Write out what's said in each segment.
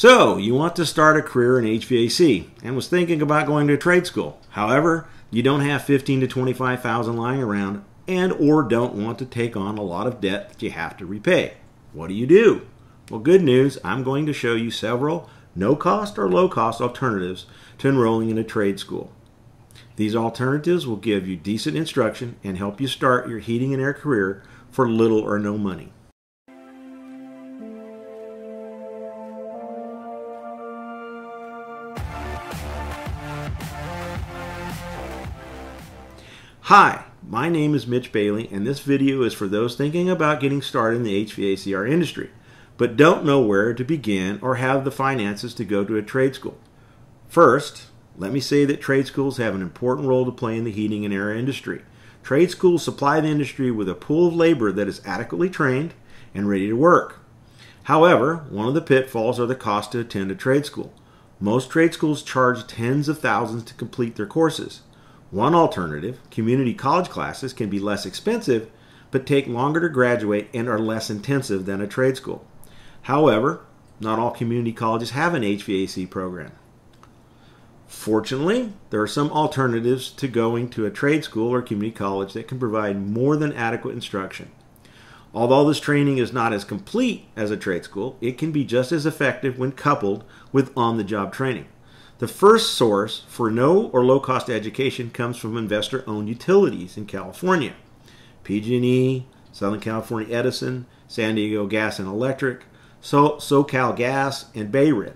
So, you want to start a career in HVAC and was thinking about going to trade school. However, you don't have $15,000 to $25,000 lying around and or don't want to take on a lot of debt that you have to repay. What do? Well, good news, I'm going to show you several no-cost or low-cost alternatives to enrolling in a trade school. These alternatives will give you decent instruction and help you start your heating and air career for little or no money. Hi, my name is Mitch Bailey, and this video is for those thinking about getting started in the HVACR industry, but don't know where to begin or have the finances to go to a trade school. First, let me say that trade schools have an important role to play in the heating and air industry. Trade schools supply the industry with a pool of labor that is adequately trained and ready to work. However, one of the pitfalls are the cost to attend a trade school. Most trade schools charge tens of thousands to complete their courses. One alternative, community college classes, can be less expensive but take longer to graduate and are less intensive than a trade school. However, not all community colleges have an HVAC program. Fortunately, there are some alternatives to going to a trade school or community college that can provide more than adequate instruction. Although this training is not as complete as a trade school, it can be just as effective when coupled with on-the-job training. The first source for no or low-cost education comes from investor-owned utilities in California. PG&E, Southern California Edison, San Diego Gas and Electric, SoCal Gas, and Bay Ridge.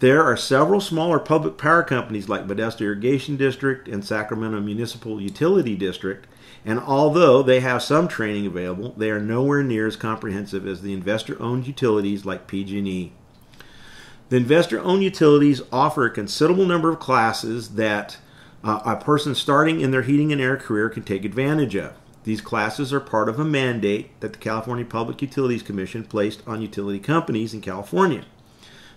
There are several smaller public power companies like Modesto Irrigation District and Sacramento Municipal Utility District, and although they have some training available, they are nowhere near as comprehensive as the investor-owned utilities like PG&E. The investor-owned utilities offer a considerable number of classes that a person starting in their heating and air career can take advantage of. These classes are part of a mandate that the California Public Utilities Commission placed on utility companies in California.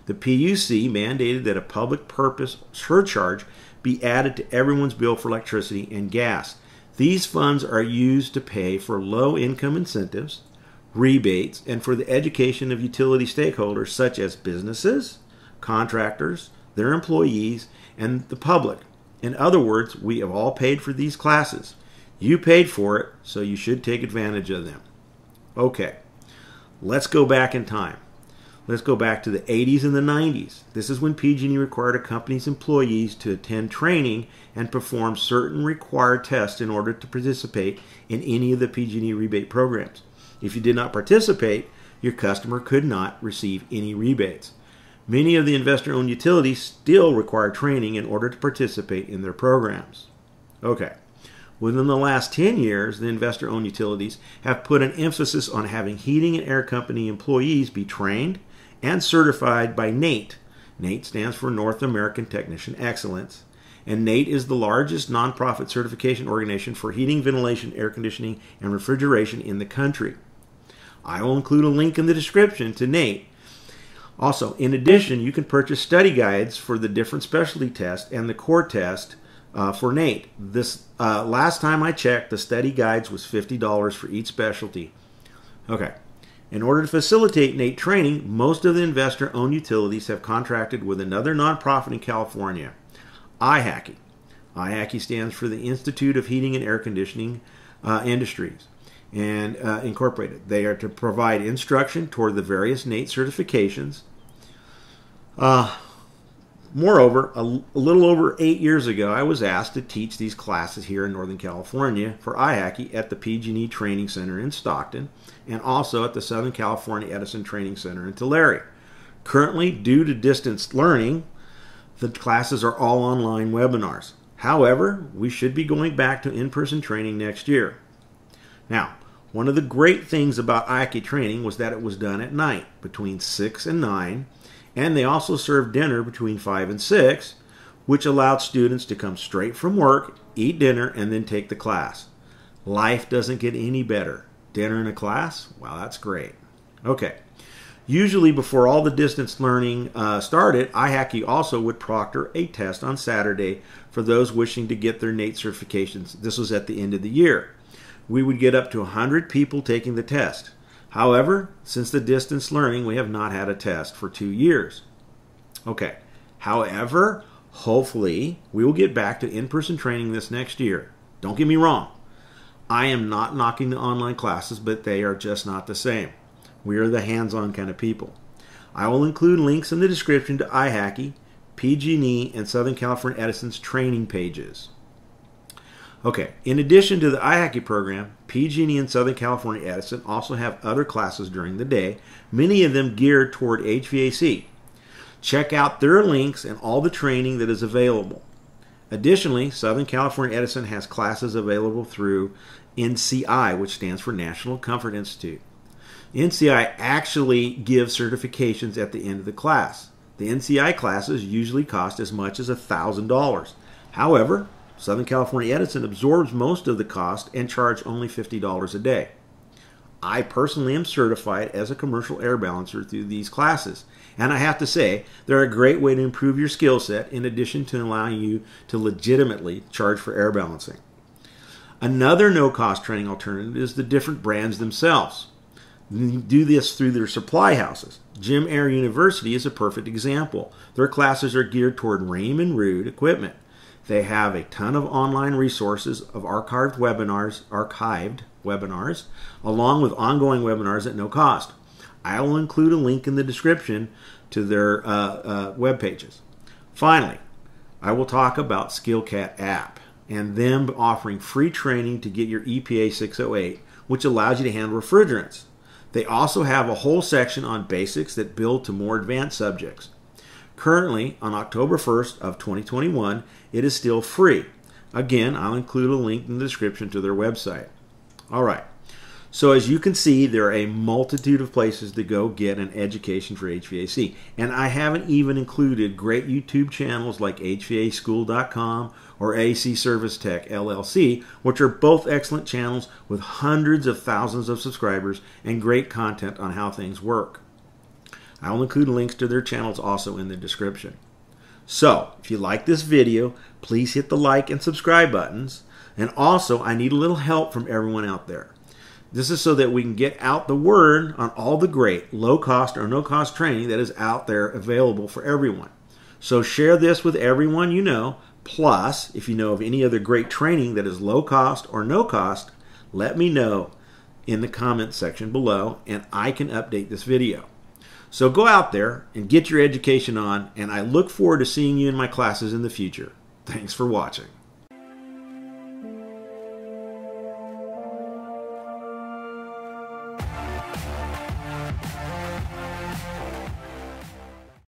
The PUC mandated that a public purpose surcharge be added to everyone's bill for electricity and gas. These funds are used to pay for low-income incentives, rebates, and for the education of utility stakeholders such as businesses, contractors, their employees, and the public. In other words, we have all paid for these classes. You paid for it, so you should take advantage of them. Okay, let's go back in time. Let's go back to the 80s and the 90s. This is when PG&E required a company's employees to attend training and perform certain required tests in order to participate in any of the PG&E rebate programs. If you did not participate, your customer could not receive any rebates. Many of the investor-owned utilities still require training in order to participate in their programs. Okay, within the last 10 years, the investor-owned utilities have put an emphasis on having heating and air company employees be trained and certified by NATE. NATE stands for North American Technician Excellence, and NATE is the largest nonprofit certification organization for heating, ventilation, air conditioning, and refrigeration in the country. I will include a link in the description to NATE. Also, in addition, you can purchase study guides for the different specialty tests and the core test for NATE. This last time I checked, the study guides was $50 for each specialty. Okay. In order to facilitate NATE training, most of the investor-owned utilities have contracted with another nonprofit in California, IHACI. IHACI stands for the Institute of Heating and Air Conditioning Industries and Incorporated. They are to provide instruction toward the various NATE certifications. Moreover, a little over 8 years ago, I was asked to teach these classes here in Northern California for IHACI at the PG&E Training Center in Stockton and also at the Southern California Edison Training Center in Tulare. Currently, due to distance learning, the classes are all online webinars. However, we should be going back to in-person training next year. Now, one of the great things about IHACI training was that it was done at night between 6 and 9, and they also served dinner between 5 and 6, which allowed students to come straight from work, eat dinner, and then take the class. Life doesn't get any better. Dinner in a class? Wow, that's great. Okay. Usually before all the distance learning started, IHACI also would proctor a test on Saturday for those wishing to get their NATE certifications. This was at the end of the year. We would get up to 100 people taking the test. However, since the distance learning, we have not had a test for 2 years. Okay. However, hopefully we will get back to in-person training this next year. Don't get me wrong. I am not knocking the online classes, but they are just not the same. We are the hands-on kind of people. I will include links in the description to iHacky, PG&E, and Southern California Edison's training pages. Okay, in addition to the iHacky program, PG&E and Southern California Edison also have other classes during the day, many of them geared toward HVAC. Check out their links and all the training that is available. Additionally, Southern California Edison has classes available through NCI, which stands for National Comfort Institute. NCI actually gives certifications at the end of the class. The NCI classes usually cost as much as $1,000. However, Southern California Edison absorbs most of the cost and charges only $50 a day. I personally am certified as a commercial air balancer through these classes, and I have to say, they're a great way to improve your skill set in addition to allowing you to legitimately charge for air balancing. Another no-cost training alternative is the different brands themselves. You do this through their supply houses. GemAire University is a perfect example. Their classes are geared toward Raymond Rood equipment. They have a ton of online resources of archived webinars, along with ongoing webinars at no cost. I will include a link in the description to their web pages. Finally, I will talk about SkillCat App and them offering free training to get your EPA 608, which allows you to handle refrigerants. They also have a whole section on basics that build to more advanced subjects. Currently, on October 1st of 2021, it is still free. Again, I'll include a link in the description to their website. All right, so as you can see, there are a multitude of places to go get an education for HVAC. And I haven't even included great YouTube channels like HVACSchool.com or AC Service Tech LLC, which are both excellent channels with hundreds of thousands of subscribers and great content on how things work. I will include links to their channels also in the description. So, if you like this video, please hit the like and subscribe buttons. And also, I need a little help from everyone out there. This is so that we can get out the word on all the great low-cost or no-cost training that is out there available for everyone. So share this with everyone you know. Plus, if you know of any other great training that is low-cost or no-cost, let me know in the comments section below, and I can update this video. So go out there and get your education on, and I look forward to seeing you in my classes in the future. Thanks for watching.